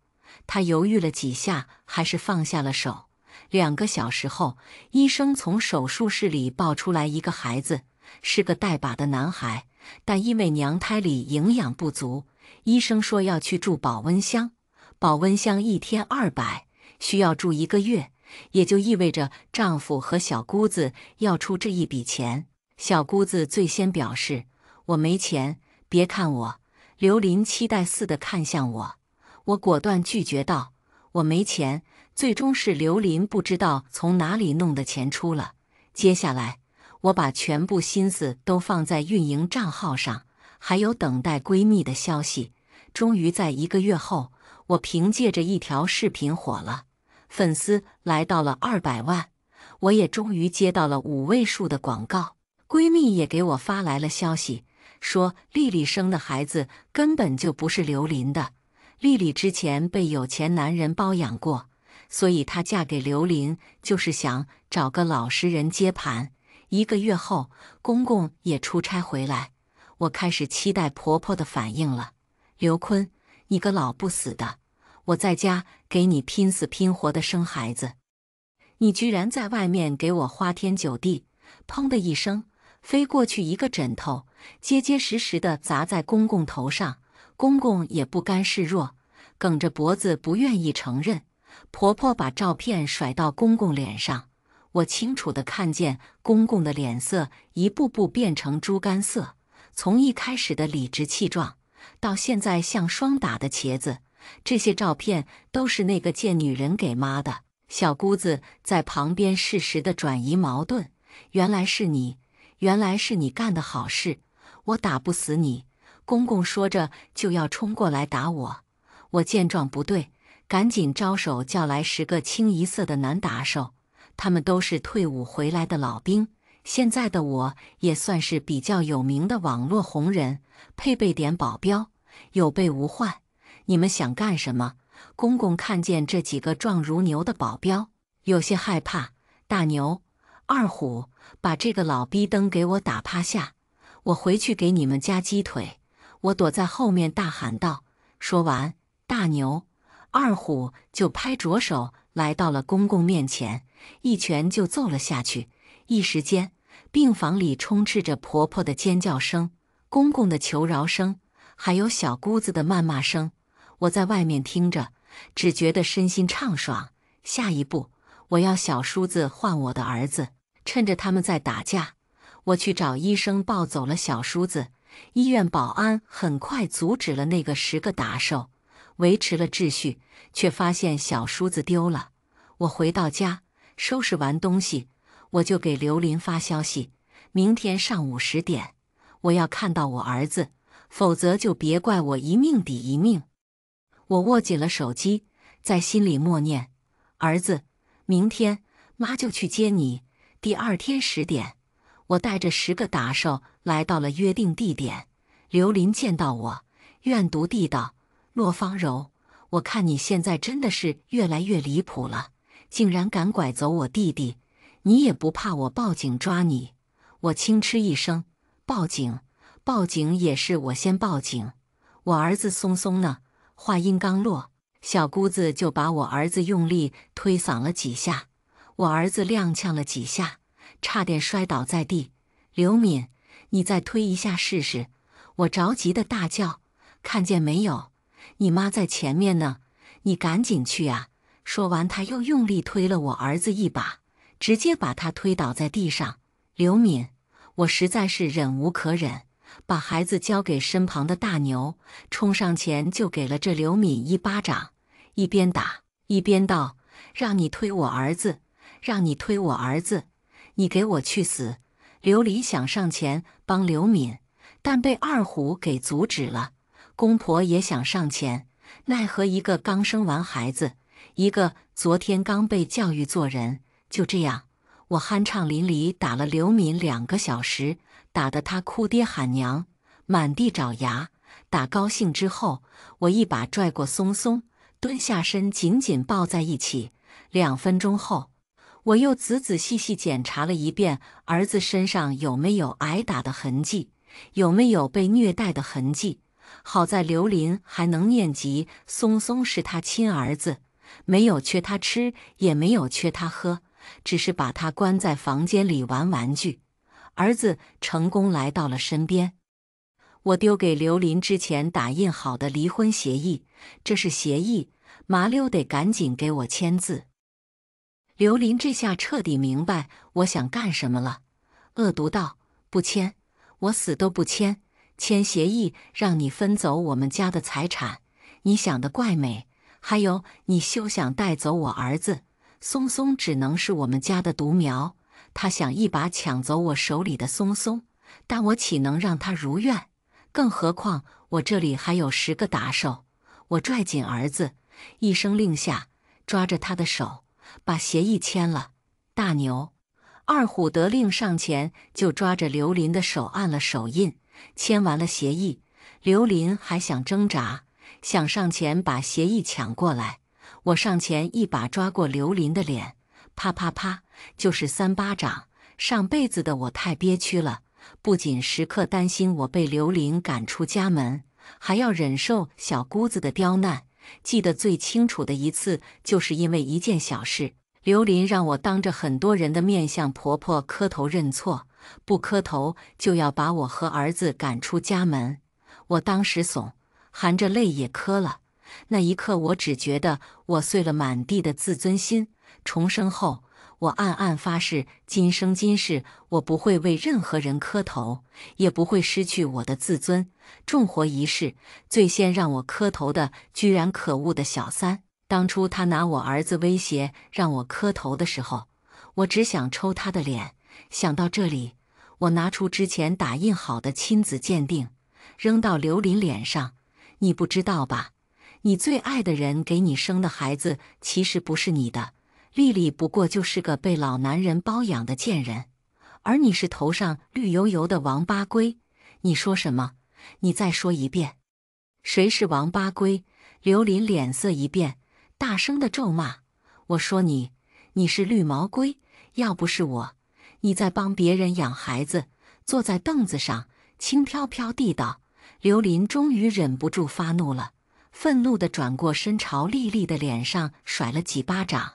他犹豫了几下，还是放下了手。两个小时后，医生从手术室里抱出来一个孩子，是个带把的男孩，但因为娘胎里营养不足，医生说要去住保温箱。保温箱一天二百，需要住一个月，也就意味着丈夫和小姑子要出这一笔钱。小姑子最先表示，我没钱。别看我，刘林期待似的看向我，我果断拒绝道，我没钱。最终是刘林不知道从哪里弄的钱出了。接下来，我把全部心思都放在运营账号上，还有等待闺蜜的消息。终于在一个月后，我凭借着一条视频火了，粉丝来到了二百万，我也终于接到了五位数的广告。闺蜜也给我发来了消息，说丽丽生的孩子根本就不是刘林的，丽丽之前被有钱男人包养过，所以她嫁给刘林就是想找个老实人接盘。一个月后，公公也出差回来，我开始期待婆婆的反应了。刘坤，你个老不死的，我在家给你拼死拼活的生孩子，你居然在外面给我花天酒地。砰的一声，飞过去一个枕头，结结实实地砸在公公头上。公公也不甘示弱，梗着脖子不愿意承认。婆婆把照片甩到公公脸上，我清楚地看见公公的脸色一步步变成猪肝色，从一开始的理直气壮，到现在像霜打的茄子，这些照片都是那个贱女人给妈的。小姑子在旁边适时的转移矛盾，原来是你，原来是你干的好事，我打不死你。公公说着就要冲过来打我，我见状不对，赶紧招手叫来十个清一色的男打手，他们都是退伍回来的老兵。现在的我也算是比较有名的网络红人，配备点保镖，有备无患。你们想干什么？公公看见这几个壮如牛的保镖，有些害怕。大牛、二虎，把这个老逼灯给我打趴下，我回去给你们加鸡腿。我躲在后面大喊道。说完，大牛、二虎就拍着手来到了公公面前，一拳就揍了下去。一时间，病房里充斥着婆婆的尖叫声、公公的求饶声，还有小姑子的谩骂声。我在外面听着，只觉得身心畅爽。下一步，我要小叔子换我的儿子。趁着他们在打架，我去找医生抱走了小叔子。医院保安很快阻止了那个十个打手，维持了秩序，却发现小叔子丢了。我回到家，收拾完东西，我就给刘林发消息，明天上午十点，我要看到我儿子，否则就别怪我一命抵一命。我握紧了手机，在心里默念：儿子，明天妈就去接你。第二天十点，我带着十个打手来到了约定地点。刘林见到我，怨毒地道：骆芳柔，我看你现在真的是越来越离谱了，竟然敢拐走我弟弟。你也不怕我报警抓你？我轻嗤一声，报警，报警也是我先报警，我儿子松松呢。话音刚落，小姑子就把我儿子用力推搡了几下，我儿子踉跄了几下，差点摔倒在地。刘敏，你再推一下试试！我着急的大叫，看见没有？你妈在前面呢，你赶紧去啊！说完，她又用力推了我儿子一把，直接把他推倒在地上。刘敏，我实在是忍无可忍，把孩子交给身旁的大牛，冲上前就给了这刘敏一巴掌，一边打一边道：让你推我儿子，让你推我儿子，你给我去死！刘林想上前帮刘敏，但被二虎给阻止了。公婆也想上前，奈何一个刚生完孩子，一个昨天刚被教育做人。就这样，我酣畅淋漓打了刘敏两个小时，打得他哭爹喊娘，满地找牙。打高兴之后，我一把拽过松松，蹲下身紧紧抱在一起。两分钟后，我又仔仔细细检查了一遍儿子身上有没有挨打的痕迹，有没有被虐待的痕迹。好在刘林还能念及松松是他亲儿子，没有缺他吃，也没有缺他喝，只是把他关在房间里玩玩具。儿子成功来到了身边，我丢给刘林之前打印好的离婚协议，这是协议，麻溜得赶紧给我签字。刘林这下彻底明白我想干什么了，恶毒道：不签，我死都不签，签协议让你分走我们家的财产，你想得怪美，还有你休想带走我儿子。松松只能是我们家的独苗，他想一把抢走我手里的松松，但我岂能让他如愿？更何况我这里还有十个打手。我拽紧儿子，一声令下，抓着他的手，把协议签了。大牛、二虎得令上前，就抓着刘林的手按了手印。签完了协议，刘林还想挣扎，想上前把协议抢过来。我上前一把抓过刘林的脸，啪啪啪，就是三巴掌。上辈子的我太憋屈了，不仅时刻担心我被刘林赶出家门，还要忍受小姑子的刁难。记得最清楚的一次，就是因为一件小事，刘林让我当着很多人的面向婆婆磕头认错，不磕头就要把我和儿子赶出家门。我当时怂，含着泪也磕了。那一刻，我只觉得我碎了满地的自尊心。重生后，我暗暗发誓，今生今世，我不会为任何人磕头，也不会失去我的自尊。重活一世，最先让我磕头的，居然可恶的小三。当初他拿我儿子威胁让我磕头的时候，我只想抽他的脸。想到这里，我拿出之前打印好的亲子鉴定，扔到刘林脸上。你不知道吧？你最爱的人给你生的孩子，其实不是你的。丽丽不过就是个被老男人包养的贱人，而你是头上绿油油的王八龟。你说什么？你再说一遍。谁是王八龟？刘林脸色一变，大声的咒骂：“我说你，你是绿毛龟！要不是我，你在帮别人养孩子。”坐在凳子上，轻飘飘地道。刘林终于忍不住发怒了，愤怒地转过身，朝丽丽的脸上甩了几巴掌。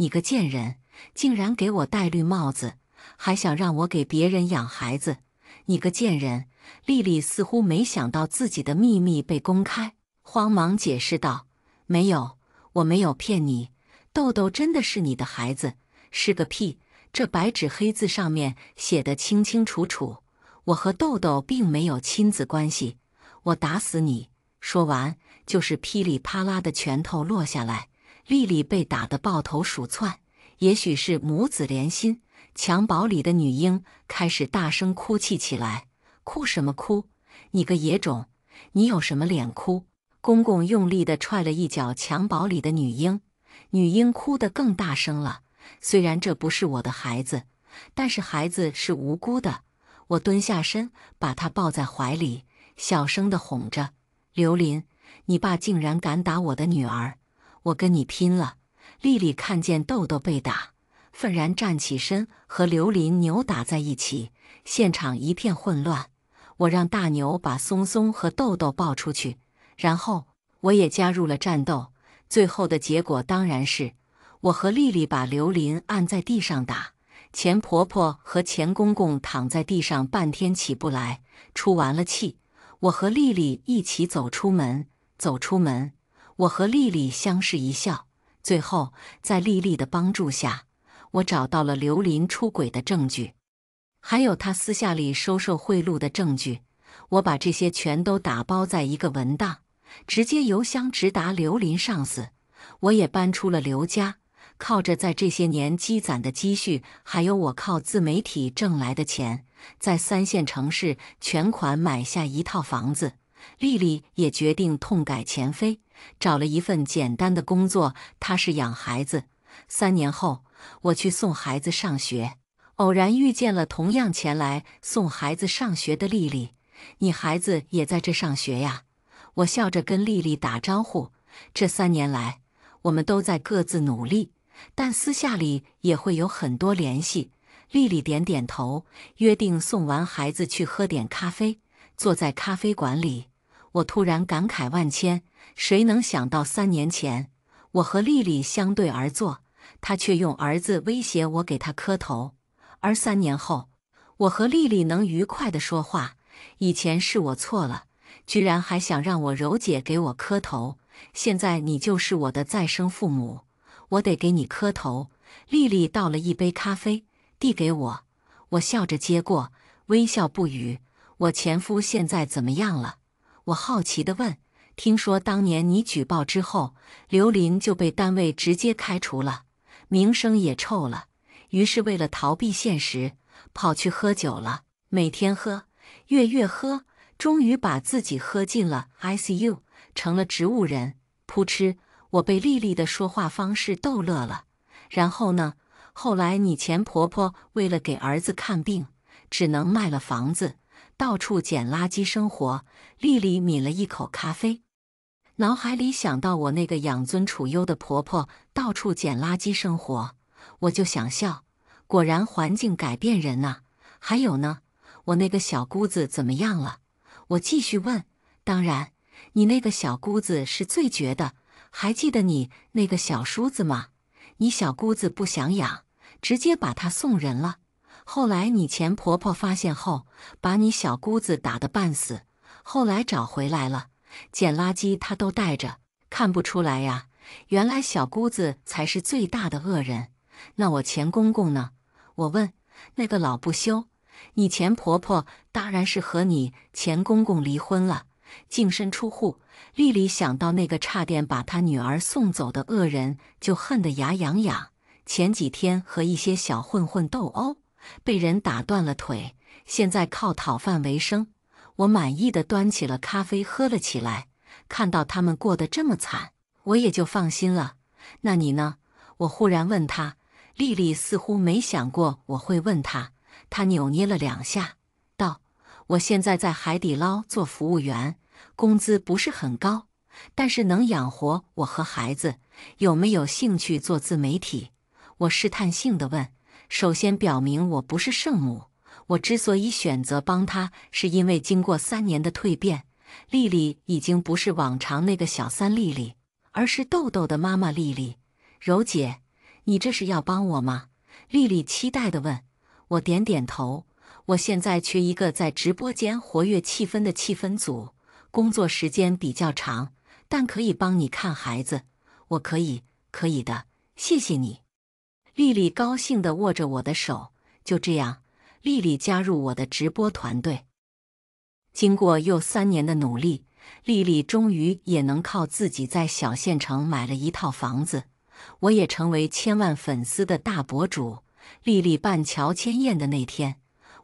你个贱人，竟然给我戴绿帽子，还想让我给别人养孩子！你个贱人！丽丽似乎没想到自己的秘密被公开，慌忙解释道：“没有，我没有骗你，豆豆真的是你的孩子。”是个屁！这白纸黑字上面写得清清楚楚，我和豆豆并没有亲子关系，我打死你！说完，就是噼里啪啦的拳头落下来。丽丽被打得抱头鼠窜，也许是母子连心，襁褓里的女婴开始大声哭泣起来。哭什么哭？你个野种，你有什么脸哭？公公用力地踹了一脚襁褓里的女婴，女婴哭得更大声了。虽然这不是我的孩子，但是孩子是无辜的。我蹲下身，把她抱在怀里，小声地哄着：“刘林，你爸竟然敢打我的女儿！我跟你拼了！”丽丽看见豆豆被打，愤然站起身，和刘林扭打在一起，现场一片混乱。我让大牛把松松和豆豆抱出去，然后我也加入了战斗。最后的结果当然是，我和丽丽把刘林按在地上打，钱婆婆和钱公公躺在地上半天起不来，出完了气。我和丽丽一起走出门，走出门。我和丽丽相视一笑，最后在丽丽的帮助下，我找到了刘林出轨的证据，还有他私下里收受贿赂的证据。我把这些全都打包在一个文档，直接邮箱直达刘林上司。我也搬出了刘家，靠着在这些年积攒的积蓄，还有我靠自媒体挣来的钱，在三线城市全款买下一套房子。丽丽也决定痛改前非，找了一份简单的工作，她是养孩子。三年后，我去送孩子上学，偶然遇见了同样前来送孩子上学的丽丽。“你孩子也在这上学呀？”我笑着跟丽丽打招呼。这三年来，我们都在各自努力，但私下里也会有很多联系。丽丽点点头，约定送完孩子去喝点咖啡。坐在咖啡馆里，我突然感慨万千，谁能想到三年前，我和丽丽相对而坐，她却用儿子威胁我给她磕头，而三年后，我和丽丽能愉快地说话。以前是我错了，居然还想让我柔姐给我磕头。现在你就是我的再生父母，我得给你磕头。丽丽倒了一杯咖啡，递给我，我笑着接过，微笑不语。我前夫现在怎么样了？我好奇地问。听说当年你举报之后，刘林就被单位直接开除了，名声也臭了。于是为了逃避现实，跑去喝酒了，每天喝，月月喝，终于把自己喝进了 I C U， 成了植物人。扑哧，我被丽丽的说话方式逗乐了。然后呢？后来你前婆婆为了给儿子看病，只能卖了房子，到处捡垃圾生活。丽丽抿了一口咖啡，脑海里想到我那个养尊处优的婆婆到处捡垃圾生活，我就想笑。果然环境改变人呐。还有呢，我那个小姑子怎么样了？我继续问。当然，你那个小姑子是最绝的。还记得你那个小叔子吗？你小姑子不想养，直接把她送人了。后来你前婆婆发现后，把你小姑子打得半死，后来找回来了，捡垃圾她都带着。看不出来呀，原来小姑子才是最大的恶人。那我钱公公呢？我问。那个老不休，你钱婆婆当然是和你钱公公离婚了。净身出户，丽丽想到那个差点把她女儿送走的恶人，就恨得牙痒痒。前几天和一些小混混斗殴，被人打断了腿，现在靠讨饭为生。我满意的端起了咖啡喝了起来。看到他们过得这么惨，我也就放心了。那你呢？我忽然问他。丽丽似乎没想过我会问他，她扭捏了两下，道：“我现在在海底捞做服务员，工资不是很高，但是能养活我和孩子。有没有兴趣做自媒体？”我试探性地问，首先表明我不是圣母。我之所以选择帮她，是因为经过三年的蜕变，丽丽已经不是往常那个小三丽丽，而是豆豆的妈妈丽丽。柔姐，你这是要帮我吗？丽丽期待地问。我点点头。我现在缺一个在直播间活跃气氛的气氛组，工作时间比较长，但可以帮你看孩子。我可以，可以的，谢谢你。丽丽高兴地握着我的手。就这样，丽丽加入我的直播团队。经过又三年的努力，丽丽终于也能靠自己在小县城买了一套房子。我也成为千万粉丝的大博主。丽丽办乔迁宴的那天，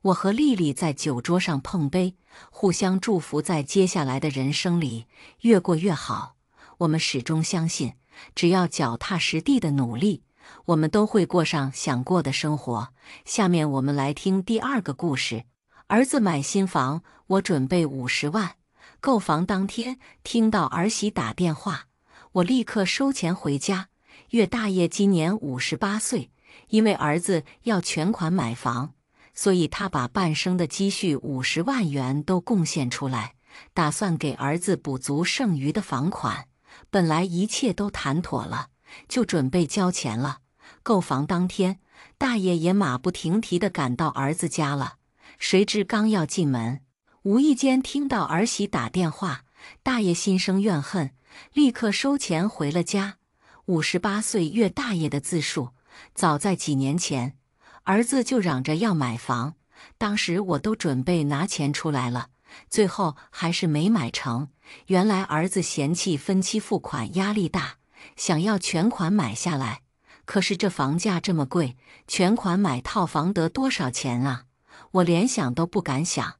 我和丽丽在酒桌上碰杯，互相祝福在接下来的人生里越过越好。我们始终相信，只要脚踏实地的努力，我们都会过上想过的生活。下面我们来听第二个故事。儿子买新房，我准备五十万。购房当天，听到儿媳打电话，我立刻收钱回家。岳大爷今年五十八岁，因为儿子要全款买房，所以他把半生的积蓄五十万元都贡献出来，打算给儿子补足剩余的房款。本来一切都谈妥了，就准备交钱了。购房当天，大爷也马不停蹄地赶到儿子家了。谁知刚要进门，无意间听到儿媳打电话，大爷心生怨恨，立刻收钱回了家。五十八岁岳大爷的自述，早在几年前，儿子就嚷着要买房，当时我都准备拿钱出来了，最后还是没买成。原来儿子嫌弃分期付款压力大，想要全款买下来。可是这房价这么贵，全款买套房得多少钱啊？我连想都不敢想。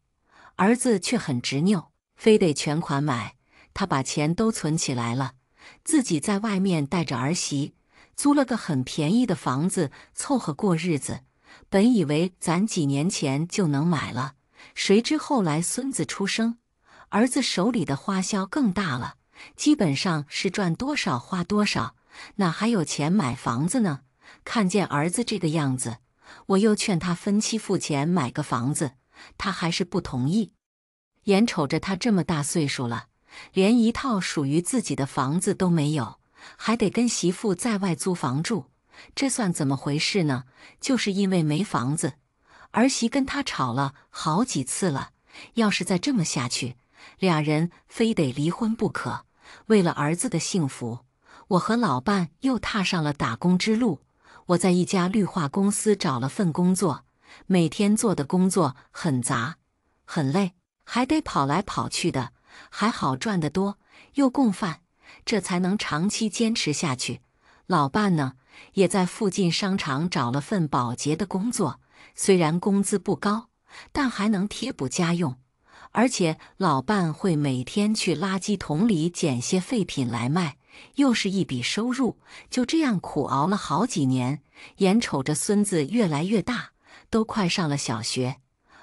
儿子却很执拗，非得全款买。他把钱都存起来了，自己在外面带着儿媳租了个很便宜的房子凑合过日子。本以为攒几年前就能买了，谁知后来孙子出生，儿子手里的花销更大了，基本上是赚多少花多少，哪还有钱买房子呢？看见儿子这个样子，我又劝他分期付钱买个房子，他还是不同意。眼瞅着他这么大岁数了，连一套属于自己的房子都没有，还得跟媳妇在外租房住，这算怎么回事呢？就是因为没房子，儿媳跟他吵了好几次了。要是再这么下去，俩人非得离婚不可。为了儿子的幸福，我和老伴又踏上了打工之路。我在一家绿化公司找了份工作，每天做的工作很杂很累，还得跑来跑去的，还好赚得多，又供饭，这才能长期坚持下去。老伴呢，也在附近商场找了份保洁的工作，虽然工资不高，但还能贴补家用。而且老伴会每天去垃圾桶里捡些废品来卖，又是一笔收入。就这样苦熬了好几年，眼瞅着孙子越来越大，都快上了小学，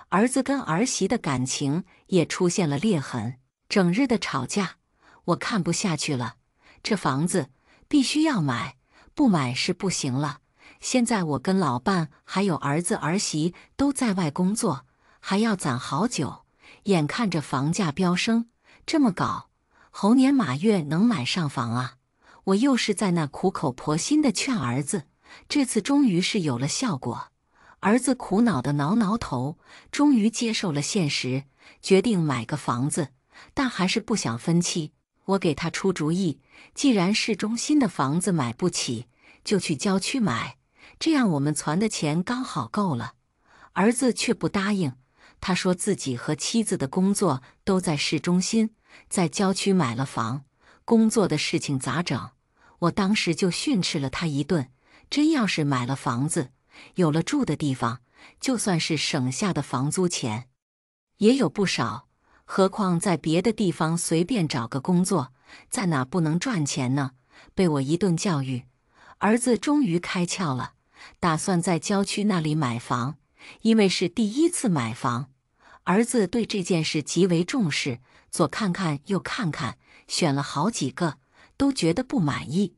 儿子跟儿媳的感情也出现了裂痕。整日的吵架，我看不下去了。这房子必须要买，不买是不行了。现在我跟老伴还有儿子儿媳都在外工作，还要攒好久。眼看着房价飙升，这么搞，猴年马月能买上房啊？我又是在那苦口婆心地劝儿子，这次终于是有了效果。儿子苦恼地挠挠头，终于接受了现实，决定买个房子。但还是不想分期。我给他出主意，既然市中心的房子买不起，就去郊区买。这样我们攒的钱刚好够了。”儿子却不答应，他说自己和妻子的工作都在市中心，在郊区买了房，工作的事情咋整？我当时就训斥了他一顿，真要是买了房子，有了住的地方，就算是省下的房租钱，也有不少。何况在别的地方随便找个工作，在哪不能赚钱呢？被我一顿教育，儿子终于开窍了，打算在郊区那里买房。因为是第一次买房，儿子对这件事极为重视，左看看右看看，选了好几个，都觉得不满意。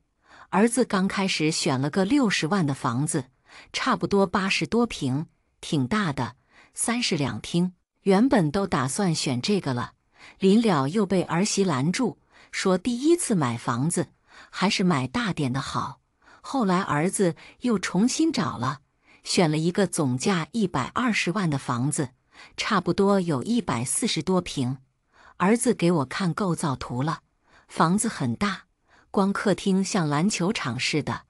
儿子刚开始选了个六十万的房子，差不多八十多平，挺大的，三室两厅。原本都打算选这个了，临了又被儿媳拦住，说第一次买房子，还是买大点的好。后来儿子又重新找了，选了一个总价一百二十万的房子，差不多有一百四十多平。儿子给我看构造图了，房子很大，光客厅像篮球场似的。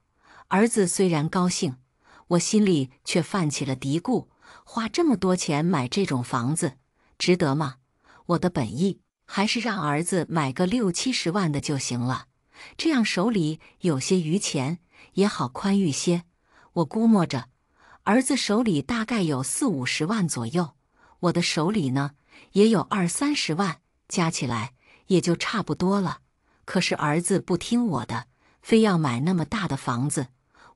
儿子虽然高兴，我心里却泛起了嘀咕。花这么多钱买这种房子，值得吗？我的本意还是让儿子买个六七十万的就行了，这样手里有些余钱，也好宽裕些。我估摸着，儿子手里大概有四五十万左右，我的手里呢，也有二三十万，加起来也就差不多了。可是儿子不听我的，非要买那么大的房子，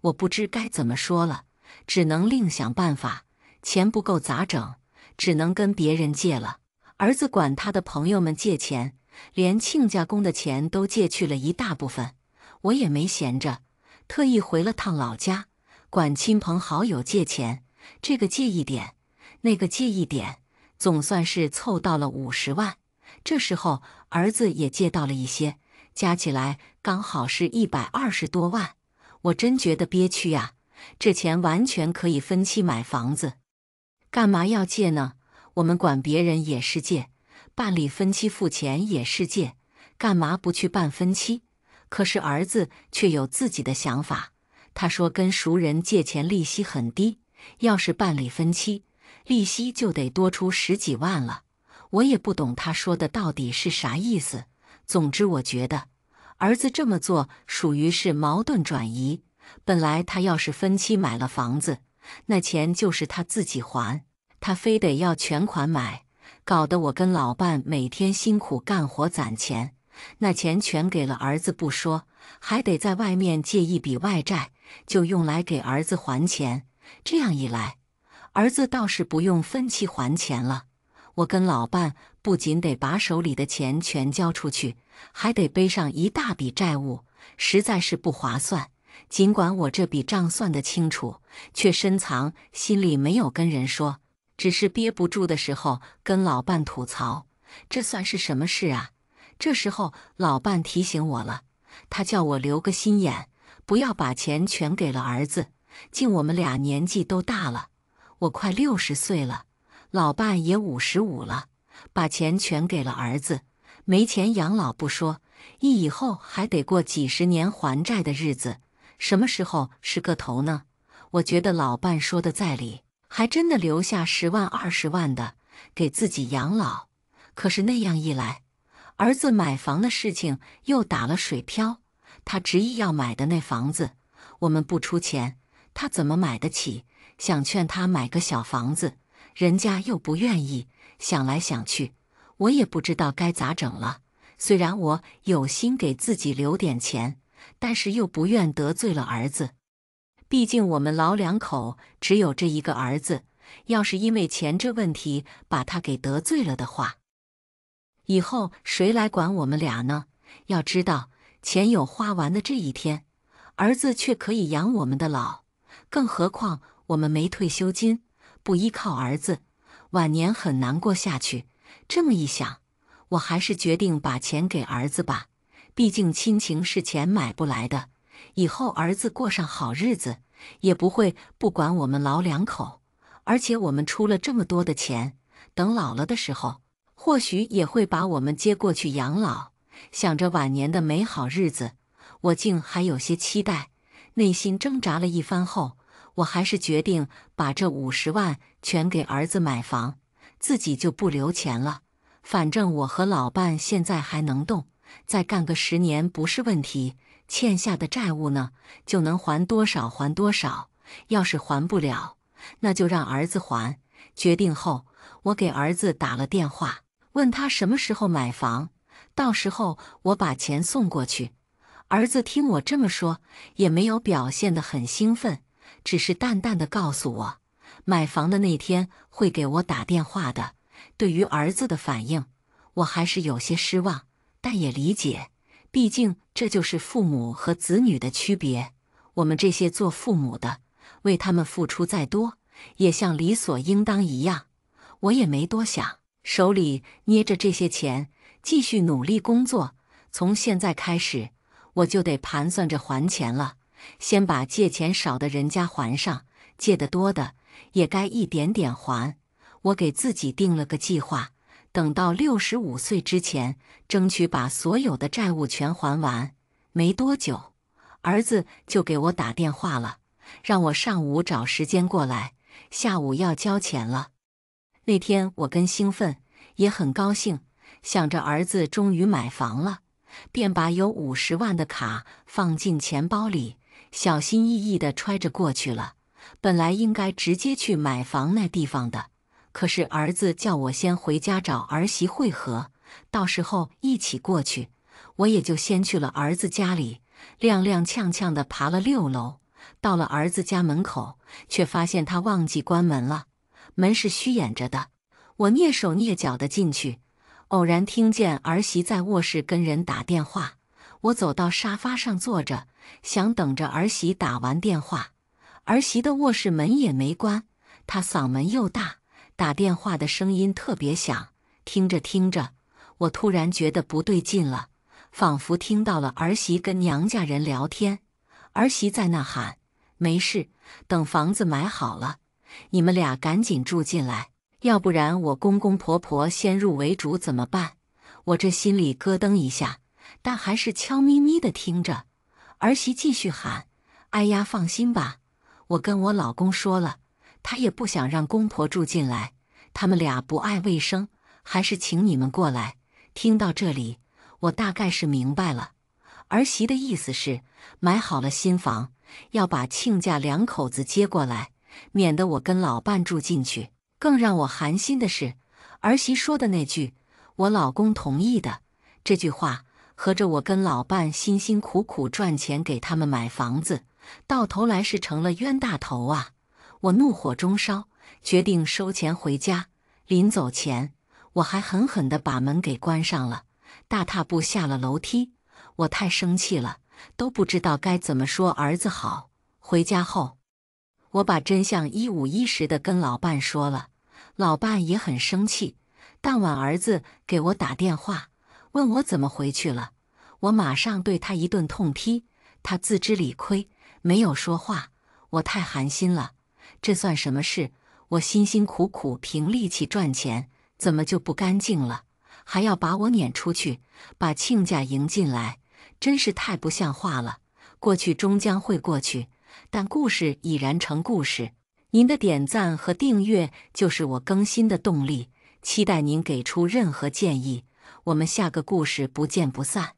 我不知该怎么说了，只能另想办法。钱不够咋整？只能跟别人借了。儿子管他的朋友们借钱，连亲家公的钱都借去了一大部分。我也没闲着，特意回了趟老家，管亲朋好友借钱，这个借一点，那个借一点，总算是凑到了五十万。这时候儿子也借到了一些，加起来刚好是一百二十多万。我真觉得憋屈呀、啊，这钱完全可以分期买房子。干嘛要借呢？我们管别人也是借，办理分期付钱也是借，干嘛不去办分期？可是儿子却有自己的想法，他说跟熟人借钱利息很低，要是办理分期，利息就得多出十几万了。我也不懂他说的到底是啥意思，总之我觉得儿子这么做属于是矛盾转移。本来他要是分期买了房子，那钱就是他自己还，他非得要全款买，搞得我跟老伴每天辛苦干活攒钱，那钱全给了儿子不说，还得在外面借一笔外债，就用来给儿子还钱。这样一来，儿子倒是不用分期还钱了，我跟老伴不仅得把手里的钱全交出去，还得背上一大笔债务，实在是不划算。尽管我这笔账算得清楚，却深藏心里没有跟人说，只是憋不住的时候跟老伴吐槽，这算是什么事啊？这时候老伴提醒我了，他叫我留个心眼，不要把钱全给了儿子。竟我们俩年纪都大了，我快六十岁了，老伴也五十五了，把钱全给了儿子，没钱养老不说，一以后还得过几十年还债的日子，什么时候是个头呢？我觉得老伴说的在理，还真的留下十万二十万的给自己养老。可是那样一来，儿子买房的事情又打了水漂。他执意要买的那房子，我们不出钱，他怎么买得起？想劝他买个小房子，人家又不愿意。想来想去，我也不知道该咋整了。虽然我有心给自己留点钱，但是又不愿得罪了儿子，毕竟我们老两口只有这一个儿子，要是因为钱这问题把他给得罪了的话，以后谁来管我们俩呢？要知道，钱有花完的这一天，儿子却可以养我们的老，更何况我们没退休金，不依靠儿子，晚年很难过下去。这么一想，我还是决定把钱给儿子吧。毕竟亲情是钱买不来的，以后儿子过上好日子也不会不管我们老两口，而且我们出了这么多的钱，等老了的时候，或许也会把我们接过去养老。想着晚年的美好日子，我竟还有些期待。内心挣扎了一番后，我还是决定把这五十万全给儿子买房，自己就不留钱了。反正我和老伴现在还能动，再干个十年不是问题。欠下的债务呢，就能还多少还多少。要是还不了，那就让儿子还。决定后，我给儿子打了电话，问他什么时候买房，到时候我把钱送过去。儿子听我这么说，也没有表现得很兴奋，只是淡淡的告诉我，买房的那天会给我打电话的。对于儿子的反应，我还是有些失望，但也理解，毕竟这就是父母和子女的区别。我们这些做父母的，为他们付出再多，也像理所应当一样。我也没多想，手里捏着这些钱，继续努力工作。从现在开始，我就得盘算着还钱了。先把借钱少的人家还上，借得多的也该一点点还。我给自己定了个计划，等到六十五岁之前，争取把所有的债务全还完。没多久，儿子就给我打电话了，让我上午找时间过来，下午要交钱了。那天我跟兴奋，也很高兴，想着儿子终于买房了，便把有五十万的卡放进钱包里，小心翼翼地揣着过去了。本来应该直接去买房那地方的，可是儿子叫我先回家找儿媳会合，到时候一起过去。我也就先去了儿子家里，踉踉跄跄地爬了六楼，到了儿子家门口，却发现他忘记关门了。门是虚掩着的，我蹑手蹑脚地进去，偶然听见儿媳在卧室跟人打电话。我走到沙发上坐着，想等着儿媳打完电话。儿媳的卧室门也没关，她嗓门又大，打电话的声音特别响。听着听着，我突然觉得不对劲了，仿佛听到了儿媳跟娘家人聊天。儿媳在那喊：“没事，等房子买好了，你们俩赶紧住进来，要不然我公公婆婆先入为主怎么办？”我这心里咯噔一下，但还是悄咪咪的听着。儿媳继续喊：“哎呀，放心吧，我跟我老公说了，他也不想让公婆住进来，他们俩不爱卫生，还是请你们过来。”听到这里，我大概是明白了，儿媳的意思是买好了新房，要把亲家两口子接过来，免得我跟老伴住进去。更让我寒心的是，儿媳说的那句我老公同意的这句话，合着我跟老伴辛辛苦苦赚钱给他们买房子，到头来是成了冤大头啊。我怒火中烧，决定收钱回家。临走前，我还狠狠地把门给关上了，大踏步下了楼梯。我太生气了，都不知道该怎么说儿子好。回家后，我把真相一五一十地跟老伴说了，老伴也很生气。当晚儿子给我打电话，问我怎么回去了。我马上对他一顿痛批，他自知理亏，没有说话。我太寒心了，这算什么事？我辛辛苦苦凭力气赚钱，怎么就不干净了？还要把我撵出去，把亲家迎进来，真是太不像话了。过去终将会过去，但故事已然成故事。您的点赞和订阅就是我更新的动力，期待您给出任何建议。我们下个故事不见不散。